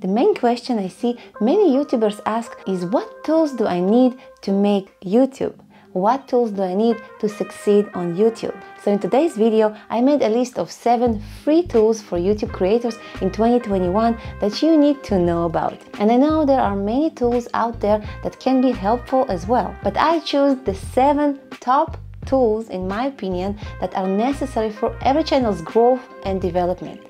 The main question I see many YouTubers ask is, what tools do I need to make YouTube? What tools do I need to succeed on YouTube? So in today's video, I made a list of 7 free tools for YouTube creators in 2021 that you need to know about. And I know there are many tools out there that can be helpful as well, but I choose the 7 top tools, in my opinion, that are necessary for every channel's growth and development.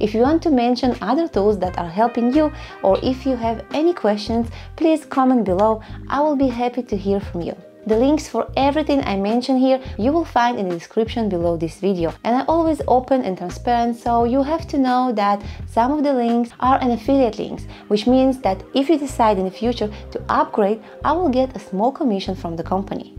If you want to mention other tools that are helping you, or if you have any questions, please comment below. I will be happy to hear from you. The links for everything I mention here you will find in the description below this video, and I'm always open and transparent, so you have to know that some of the links are an affiliate links, which means that if you decide in the future to upgrade, I will get a small commission from the company.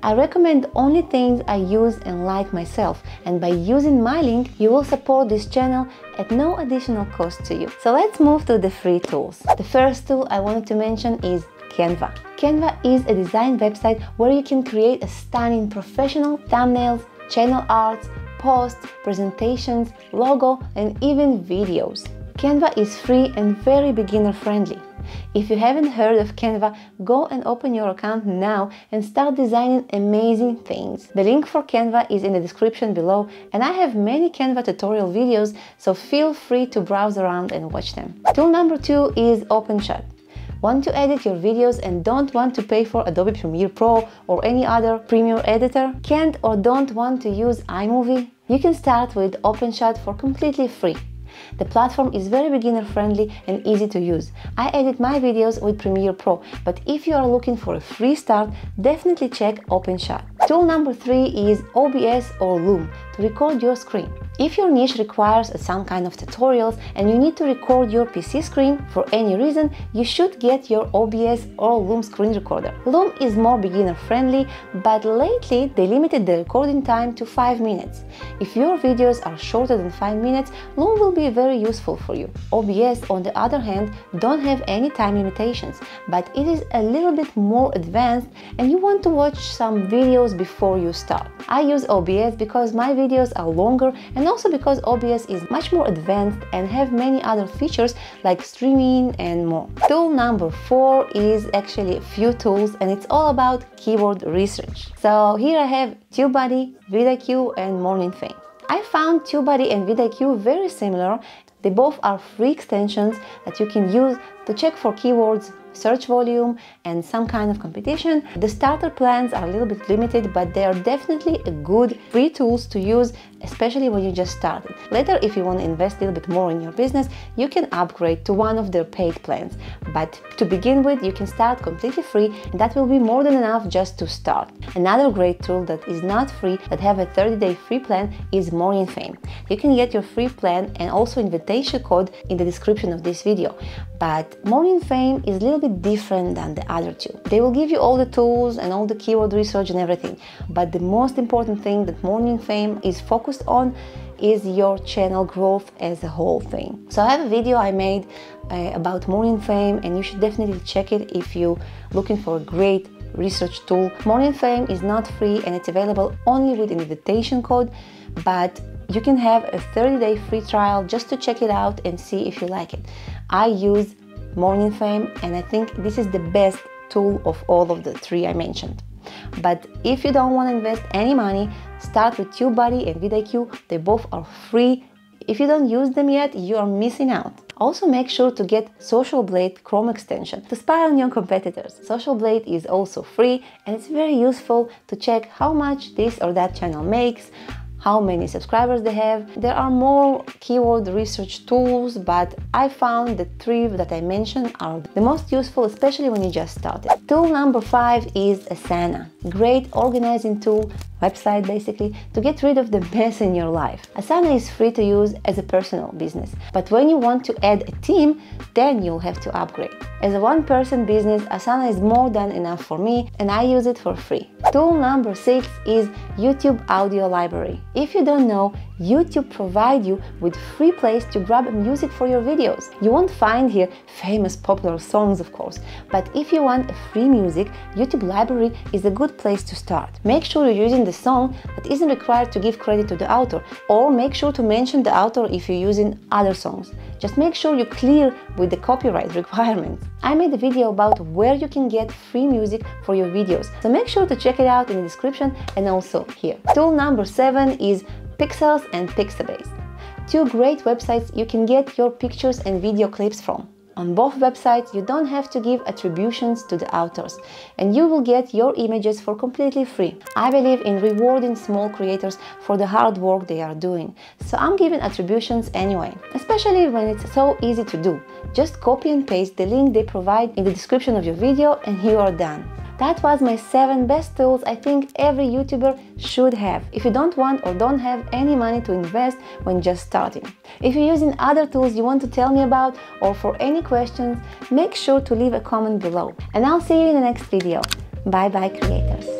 I recommend only things I use and like myself, and by using my link you will support this channel at no additional cost to you. So let's move to the free tools. The first tool I wanted to mention is Canva. Canva is a design website where you can create a stunning professional thumbnails, channel arts, posts, presentations, logo, and even videos. Canva is free and very beginner friendly. If you haven't heard of Canva, go and open your account now and start designing amazing things. The link for Canva is in the description below, and I have many Canva tutorial videos, so feel free to browse around and watch them. Tool number 2 is OpenShot. Want to edit your videos and don't want to pay for Adobe Premiere Pro or any other Premiere editor? Can't or don't want to use iMovie? You can start with OpenShot for completely free. The platform is very beginner friendly and easy to use. I edit my videos with Premiere Pro, but if you are looking for a free start, definitely check OpenShot. Tool number 3 is OBS or Loom to record your screen. If your niche requires some kind of tutorials and you need to record your PC screen for any reason, you should get your OBS or Loom screen recorder. Loom is more beginner friendly, but lately they limited the recording time to 5 minutes. If your videos are shorter than 5 minutes, Loom will be very useful for you. OBS, on the other hand, don't have any time limitations, but it is a little bit more advanced and you want to watch some videos before you start. I use OBS because my videos are longer, and also because OBS is much more advanced and have many other features like streaming and more. Tool number 4 is actually a few tools, and it's all about keyword research. So here I have TubeBuddy, VidIQ, and Morning Fame. I found TubeBuddy and VidIQ very similar. They both are free extensions that you can use to check for keywords, search volume, and some kind of competition. The starter plans are a little bit limited, but they are definitely a good free tools to use, especially when you just started. Later, if you want to invest a little bit more in your business, you can upgrade to one of their paid plans. But to begin with, you can start completely free, and that will be more than enough just to start. Another great tool that is not free, that have a 30-day free plan, is Morning Fame. You can get your free plan and also invitation code in the description of this video. But Morning Fame is a little bit different than the other two. They will give you all the tools and all the keyword research and everything, but the most important thing that Morning Fame is focused on is your channel growth as a whole thing. So I have a video I made about Morning Fame, and you should definitely check it if you're looking for a great research tool. Morning Fame is not free and it's available only with invitation code, but you can have a 30-day free trial just to check it out and see if you like it. I use Morning Fame, and I think this is the best tool of all of the 3 I mentioned. But if you don't want to invest any money, start with TubeBuddy and vidIQ. They both are free. If you don't use them yet, you are missing out. Also, make sure to get SocialBlade Chrome extension to spy on your competitors. SocialBlade is also free, and it's very useful to check how much this or that channel makes, how many subscribers they have. There are more keyword research tools, but I found the 3 that I mentioned are the most useful, especially when you just started. Tool number 5 is Asana. Great organizing tool, website basically, to get rid of the mess in your life. Asana is free to use as a personal business, but when you want to add a team, then you'll have to upgrade. As a one-person business, Asana is more than enough for me, and I use it for free. Tool number 6 is YouTube Audio Library. If you don't know, YouTube provides you with a free place to grab music for your videos. You won't find here famous popular songs, of course, but if you want free music, YouTube Library is a good place to start. Make sure you're using the song that isn't required to give credit to the author, or make sure to mention the author if you're using other songs. Just make sure you're clear with the copyright requirements. I made a video about where you can get free music for your videos, so make sure to check it out in the description and also here. Tool number 7 is Pixels and Pixabay. Two great websites you can get your pictures and video clips from. On both websites, you don't have to give attributions to the authors, and you will get your images for completely free. I believe in rewarding small creators for the hard work they are doing, so I'm giving attributions anyway, especially when it's so easy to do. Just copy and paste the link they provide in the description of your video and you are done. That was my 7 best tools I think every YouTuber should have if you don't want or don't have any money to invest when just starting. If you're using other tools you want to tell me about, or for any questions, make sure to leave a comment below. And I'll see you in the next video. Bye bye, creators!